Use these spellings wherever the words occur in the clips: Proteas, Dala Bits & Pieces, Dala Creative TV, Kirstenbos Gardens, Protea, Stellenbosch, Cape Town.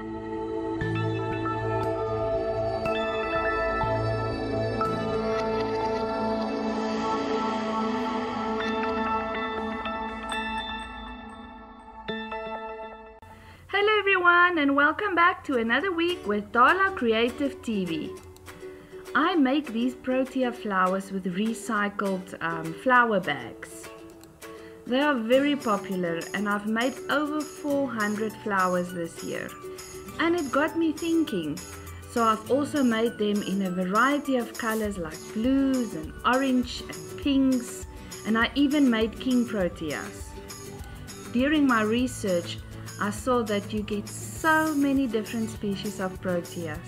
Hello everyone and welcome back to another week with Dala Creative TV. I make these Protea flowers with recycled flower bags. They are very popular and I've made over 400 flowers this year. And it got me thinking, so I've also made them in a variety of colors like blues and orange and pinks, and I even made king Proteas. During my research I saw that you get so many different species of Proteas.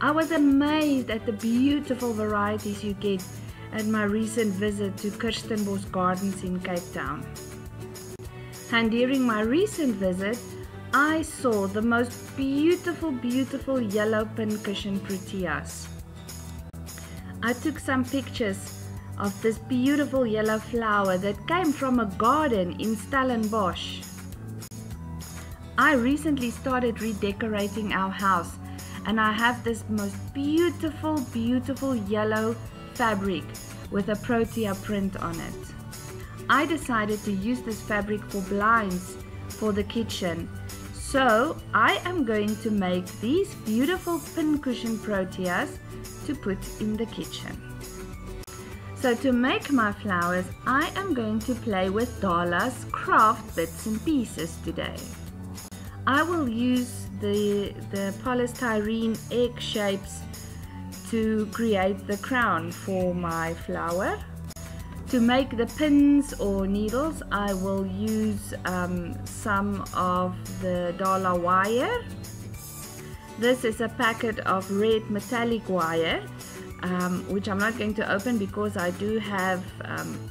I was amazed at the beautiful varieties you get at my recent visit to Kirstenbos Gardens in Cape Town. And during my recent visit, I saw the most beautiful yellow pincushion Proteas. I took some pictures of this beautiful yellow flower that came from a garden in Stellenbosch. I recently started redecorating our house and I have this most beautiful yellow fabric with a Protea print on it. I decided to use this fabric for blinds for the kitchen, so I am going to make these beautiful pincushion Proteas to put in the kitchen. So to make my flowers, I am going to play with Dala's craft bits and pieces today. I will use the polystyrene egg shapes to create the crown for my flower. To make the pins or needles, I will use some of the Dala wire. This is a packet of red metallic wire, which I'm not going to open because I do have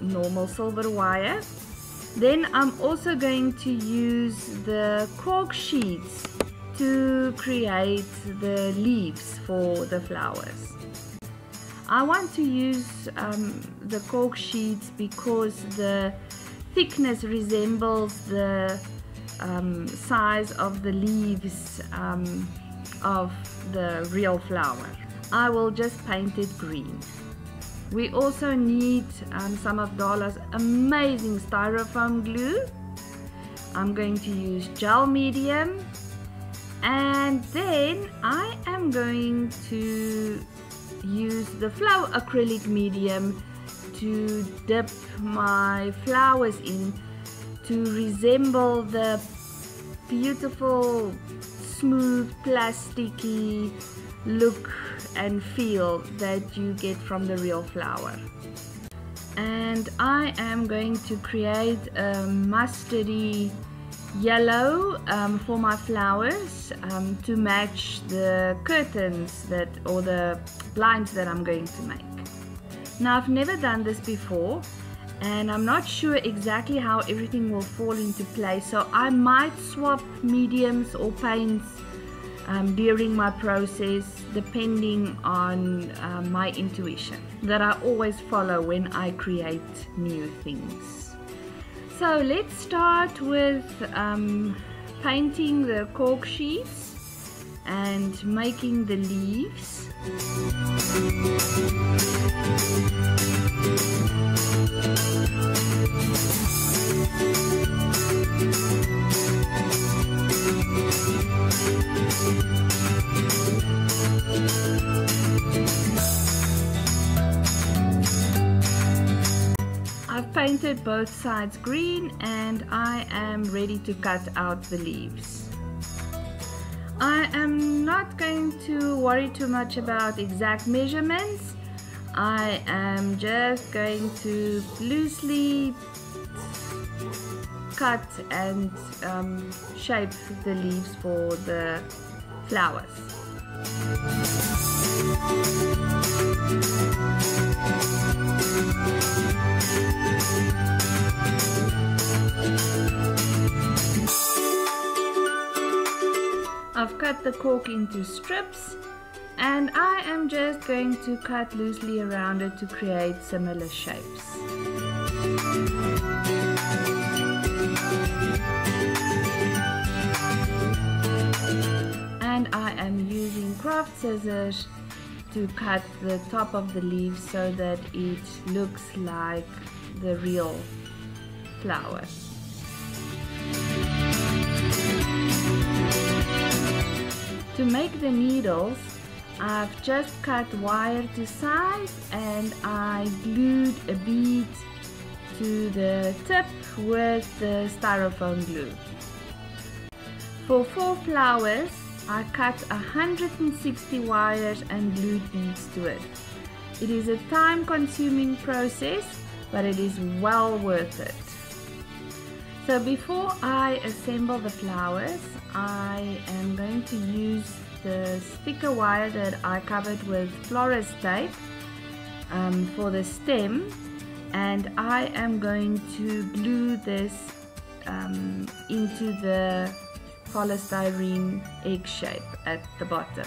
normal silver wire. Then I'm also going to use the cork sheets to create the leaves for the flowers. I want to use the cork sheets because the thickness resembles the size of the leaves of the real flower. I will just paint it green. We also need some of Dala's amazing styrofoam glue. I'm going to use gel medium, and then I am going to use the flow acrylic medium to dip my flowers in to resemble the beautiful smooth plasticky look and feel that you get from the real flower. And I am going to create a mustardy yellow for my flowers to match the curtains or the blinds that I'm going to make. Now I've never done this before and I'm not sure exactly how everything will fall into place, so I might swap mediums or paints during my process, depending on my intuition that I always follow when I create new things. So let's start with painting the cork sheets and making the leaves. I've painted both sides green and I am ready to cut out the leaves. I am not going to worry too much about exact measurements. I am just going to loosely cut and shape the leaves for the flowers. I've cut the cork into strips and I am just going to cut loosely around it to create similar shapes. craft scissors to cut the top of the leaf so that it looks like the real flower. To make the needles, I've just cut wire to size and I glued a bead to the tip with the styrofoam glue. For 4 flowers, I cut 160 wires and glued beads to it. It is a time-consuming process, but it is well worth it. So before I assemble the flowers, I am going to use the sticker wire that I covered with florist tape for the stem, and I am going to glue this into the polystyrene egg shape at the bottom.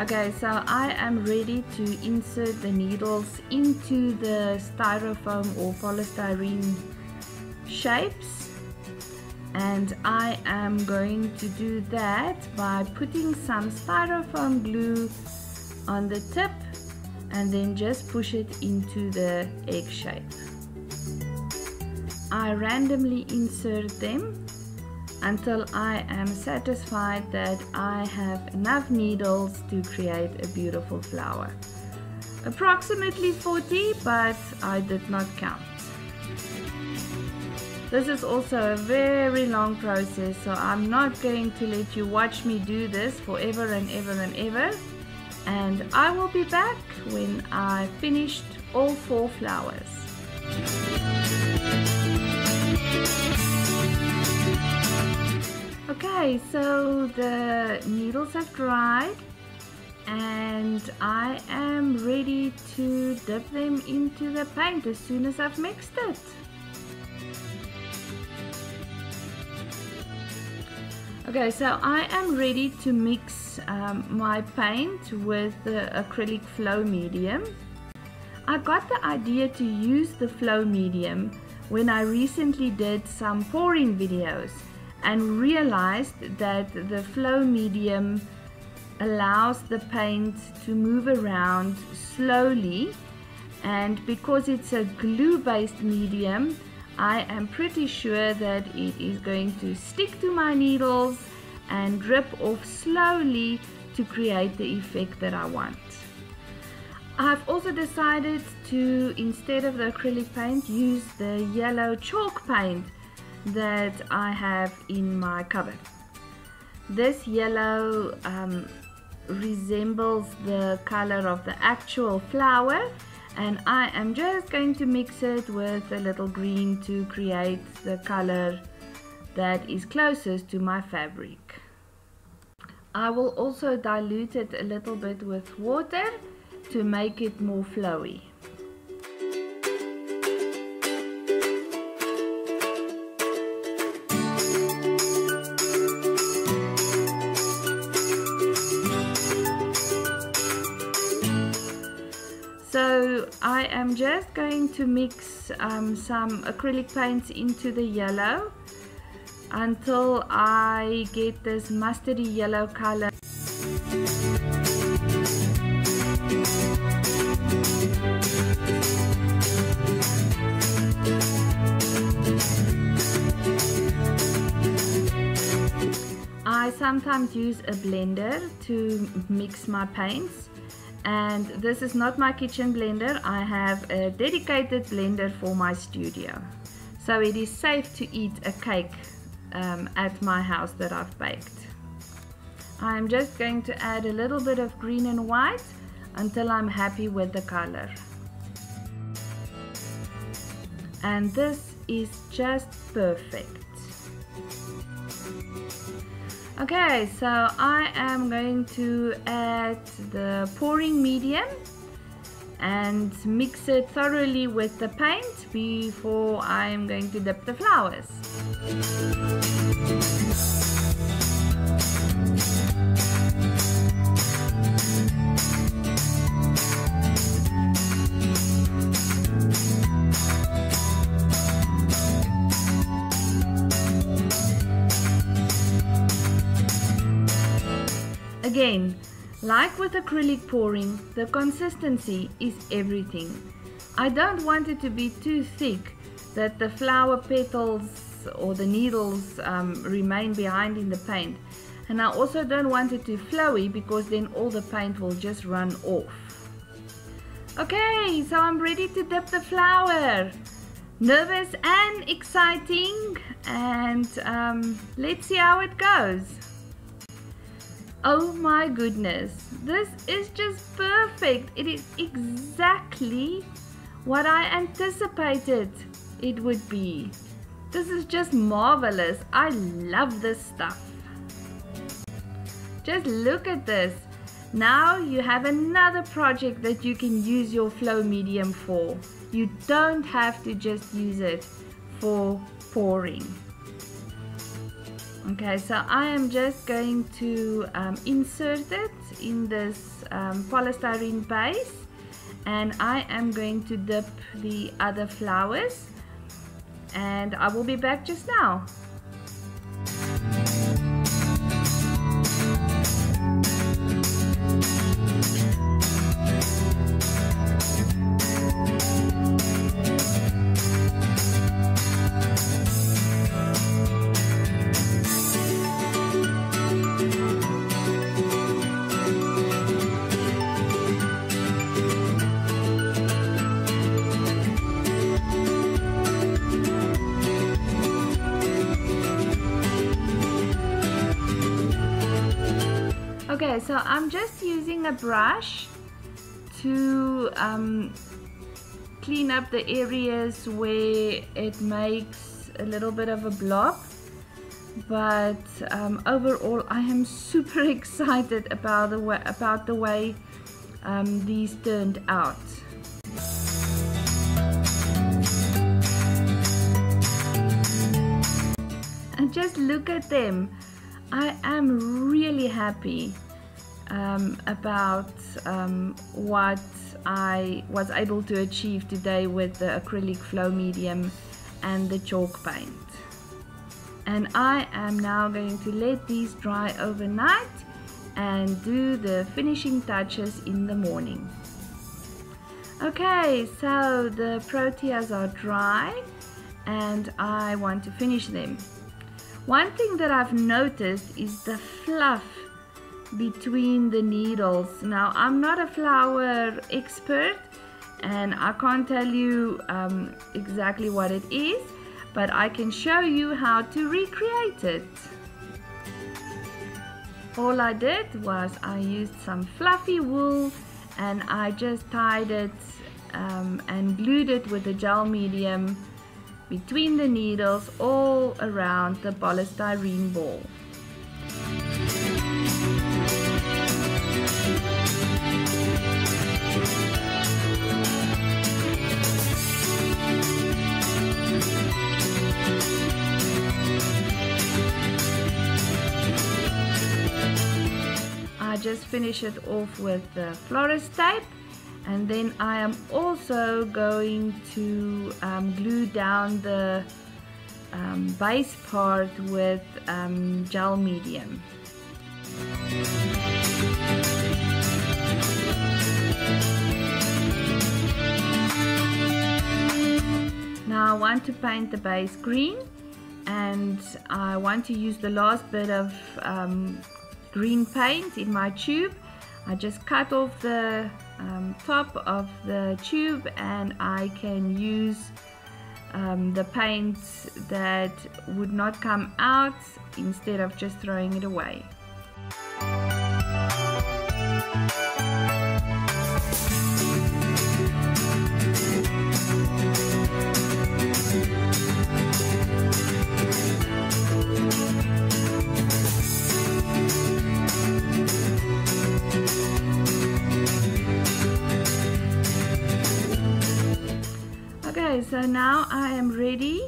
Okay, so I am ready to insert the needles into the styrofoam or polystyrene shapes, and I am going to do that by putting some styrofoam glue on the tip and then just push it into the egg shape. I randomly insert them until I am satisfied that I have enough needles to create a beautiful flower. Approximately 40, but I did not count. This is also a very long process, so I'm not going to let you watch me do this forever and ever and ever. And I will be back when I finished all 4 flowers. Okay, so the needles have dried and I am ready to dip them into the paint as soon as I've mixed it. Okay, so I am ready to mix my paint with the acrylic flow medium. I got the idea to use the flow medium when I recently did some pouring videos and realized that the flow medium allows the paint to move around slowly, and because it's a glue-based medium, I am pretty sure that it is going to stick to my needles and drip off slowly to create the effect that I want. I've also decided to, instead of the acrylic paint, use the yellow chalk paint that I have in my cupboard. This yellow resembles the color of the actual flower, and I am just going to mix it with a little green to create the color that is closest to my fabric. I will also dilute it a little bit with water to make it more flowy. So I am just going to mix some acrylic paints into the yellow until I get this mustardy yellow color. I sometimes use a blender to mix my paints. And this is not my kitchen blender, I have a dedicated blender for my studio. So it is safe to eat a cake at my house that I've baked. I'm just going to add a little bit of green and white until I'm happy with the color. And this is just perfect. Okay, so I am going to add the pouring medium and mix it thoroughly with the paint before I'm going to dip the flowers. Again, like with acrylic pouring, the consistency is everything. I don't want it to be too thick that the flower petals or the needles remain behind in the paint. And I also don't want it too flowy because then all the paint will just run off. Okay, so I'm ready to dip the flower. Nervous and exciting, and let's see how it goes. Oh my goodness, this is just perfect. It is exactly what I anticipated it would be. This is just marvelous. I love this stuff. Just look at this. Now you have another project that you can use your flow medium for. You don't have to just use it for pouring. Okay, so I am just going to insert it in this polystyrene base, and I am going to dip the other flowers, and I will be back just now. Okay, so I'm just using a brush to clean up the areas where it makes a little bit of a blob, but overall I am super excited about the way these turned out. And just look at them. I am really happy about what I was able to achieve today with the acrylic flow medium and the chalk paint. And I am now going to let these dry overnight and do the finishing touches in the morning. Okay, so the proteas are dry and I want to finish them. One thing that I've noticed is the fluff between the needles. Now, I'm not a flower expert and I can't tell you exactly what it is, but I can show you how to recreate it. All I did was I used some fluffy wool and I just tied it and glued it with the gel medium between the needles all around the polystyrene ball. I just finish it off with the florist tape. And then I am also going to glue down the base part with gel medium. Now I want to paint the base green, and I want to use the last bit of green paint in my tube. I just cut off the top of the tube and I can use the paint that would not come out instead of just throwing it away. So now I am ready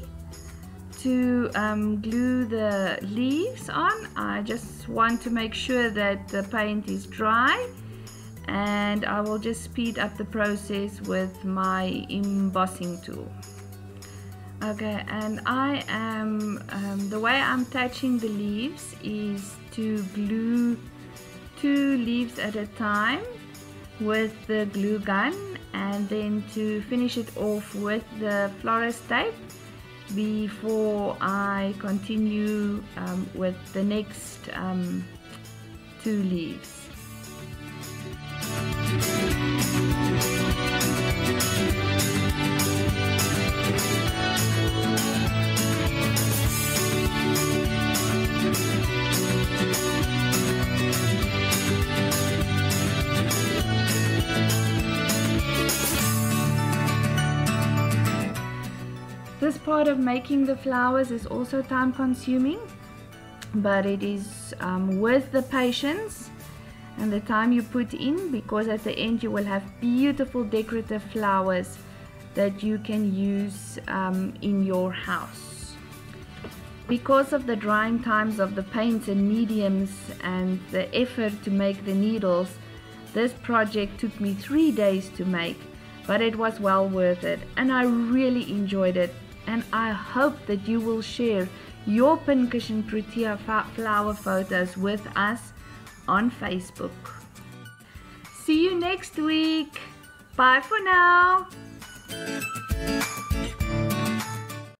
to glue the leaves on. I just want to make sure that the paint is dry, and I will just speed up the process with my embossing tool. Okay, and I am the way I'm touching the leaves is to glue two leaves at a time with the glue gun, and then to finish it off with the florist tape before I continue with the next two leaves. This part of making the flowers is also time consuming, but it is worth the patience and the time you put in, because at the end you will have beautiful decorative flowers that you can use in your house. Because of the drying times of the paints and mediums and the effort to make the needles, this project took me 3 days to make, but it was well worth it and I really enjoyed it. And I hope that you will share your pincushion Protea flower photos with us on Facebook. See you next week. Bye for now.